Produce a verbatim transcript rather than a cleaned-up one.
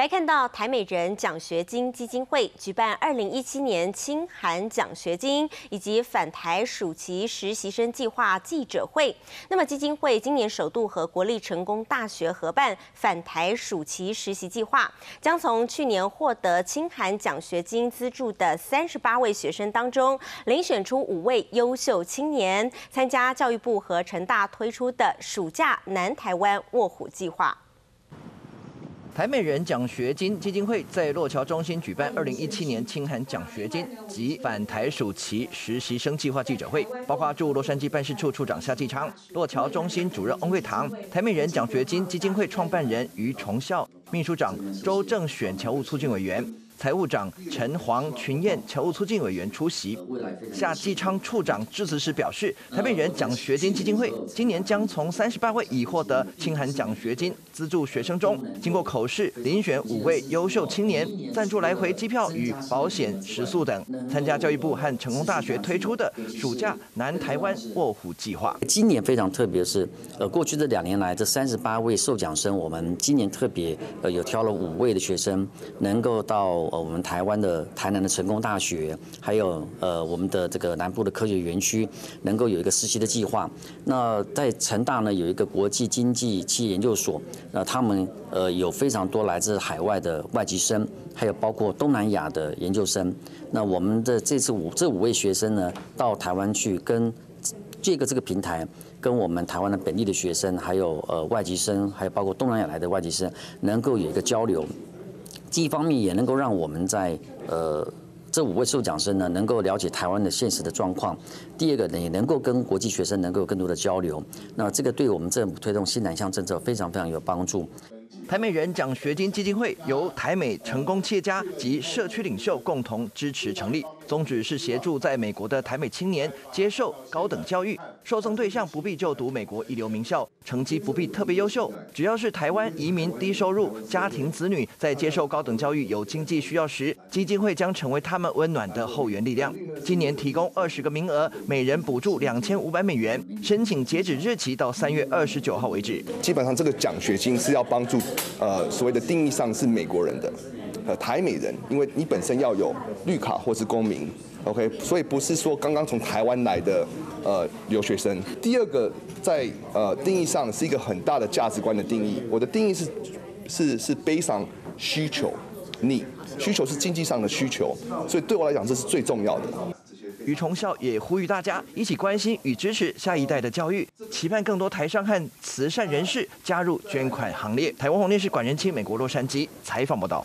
来看到台美人奖学金基金会举办二零一七年清韩奖学金以及返台暑期实习生计划记者会。那么基金会今年首度和国立成功大学合办返台暑期实习计划，将从去年获得清韩奖学金资助的三十八位学生当中，遴选出五位优秀青年，参加教育部和成大推出的暑假南台湾卧虎计划。 台美人奖学金基金会在洛桥中心举办二零一七年清韩奖学金及返台暑期实习生计划记者会，包括驻洛杉矶办事处处长夏纪昌、洛桥中心主任翁贵堂、台美人奖学金基金会创办人于崇孝、秘书长周正选侨务促进委员、财务长陈黄群燕侨务促进委员出席。夏纪昌处长致辞时表示，台北人奖学金基金会今年将从三十八位已获得清韩奖学金资助学生中，经过口试遴选五位优秀青年，赞助来回机票与保险、食宿等，参加教育部和成功大学推出的暑假南台湾卧虎计划。今年非常特别是，呃，过去这两年来，这三十八位受奖生，我们今年特别呃有挑了五位的学生，能够到 呃，我们台湾的台南的成功大学，还有呃我们的这个南部的科学园区，能够有一个实习的计划。那在成大呢有一个国际经济企业研究所，那他们呃有非常多来自海外的外籍生，还有包括东南亚的研究生。那我们的这次五这五位学生呢，到台湾去跟这个这个平台。 跟我们台湾的本地的学生，还有呃外籍生，还有包括东南亚来的外籍生，能够有一个交流，这一方面也能够让我们在呃这五位受奖生呢，能够了解台湾的现实的状况。第二个呢，也能够跟国际学生能够有更多的交流。那这个对我们政府推动新南向政策非常非常有帮助。 台美人奖学金基金会由台美成功企业家及社区领袖共同支持成立，宗旨是协助在美国的台美青年接受高等教育。受赠对象不必就读美国一流名校，成绩不必特别优秀，只要是台湾移民、低收入家庭子女在接受高等教育有经济需要时，基金会将成为他们温暖的后援力量。今年提供二十个名额，每人补助两千五百美元。申请截止日期到三月二十九号为止。基本上，这个奖学金是要帮助。 呃，所谓的定义上是美国人的，呃，台美人，因为你本身要有绿卡或是公民 ，OK， 所以不是说刚刚从台湾来的呃留学生。第二个在呃定义上是一个很大的价值观的定义，我的定义是是是based on需求，你需求是经济上的需求，所以对我来讲这是最重要的。 于崇孝也呼吁大家一起关心与支持下一代的教育，期盼更多台商和慈善人士加入捐款行列。台湾红烈士管人清美国洛杉矶采访报道。